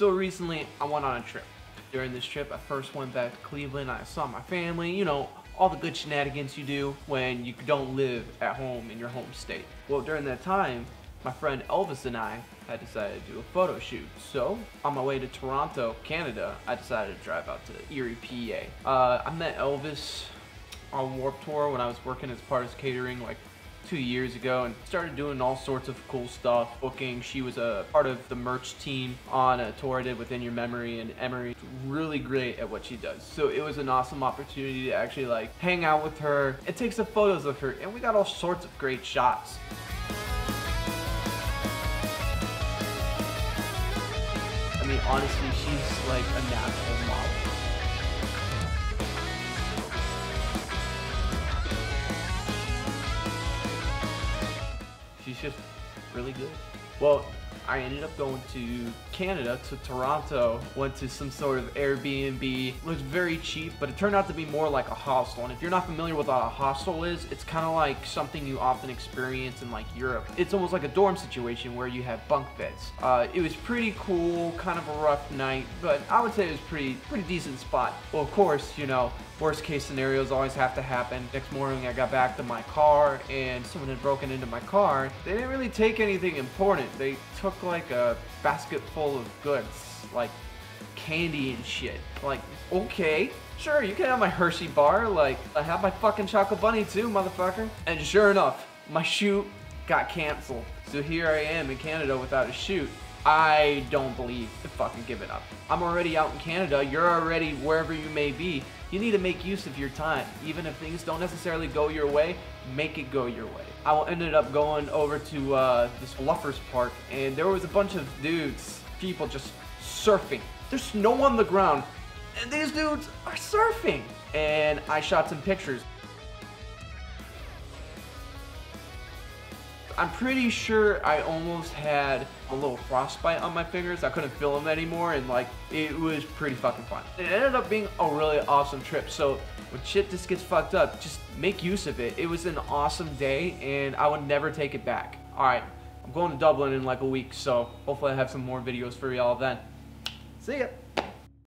So recently, I went on a trip. During this trip, I first went back to Cleveland. I saw my family, you know, all the good shenanigans you do when you don't live at home in your home state. Well, during that time, my friend Elvis and I had decided to do a photo shoot. So, on my way to Toronto, Canada, I decided to drive out to Erie, PA. I met Elvis on Warped Tour when I was working as part of catering like 2 years ago, and started doing all sorts of cool stuff, booking. She was a part of the merch team on a tour I did, Within Your Memory, and Emery is really great at what she does. So it was an awesome opportunity to actually like hang out with her and take some photos of her, and we got all sorts of great shots. I mean, honestly, she's like a natural model. She's just really good. Well, I ended up going to Canada, to Toronto, went to some sort of Airbnb. It was very cheap, but it turned out to be more like a hostel. And if you're not familiar with what a hostel is, it's kind of like something you often experience in like Europe. It's almost like a dorm situation where you have bunk beds. It was pretty cool, kind of a rough night, but I would say it was pretty decent spot. Well, of course, you know, worst case scenarios always have to happen. Next morning I got back to my car and someone had broken into my car. They didn't really take anything important. They took like a basket full of goods, like candy and shit. Like, okay, sure, you can have my Hershey bar. Like, I have my fucking chocolate bunny too, motherfucker. And sure enough, my shoot got canceled. So here I am in Canada without a shoot. I don't believe in fucking giving up. I'm already out in Canada. You're already wherever you may be. You need to make use of your time. Even if things don't necessarily go your way, make it go your way. I ended up going over to this Bluffers Park, and there was a bunch of dudes, people just surfing. There's snow on the ground, and these dudes are surfing. And I shot some pictures. I'm pretty sure I almost had a little frostbite on my fingers. I couldn't feel them anymore, and like, it was pretty fucking fun. It ended up being a really awesome trip. So when shit just gets fucked up, just make use of it. It was an awesome day, and I would never take it back. All right, I'm going to Dublin in like a week, so hopefully I have some more videos for y'all then. See ya.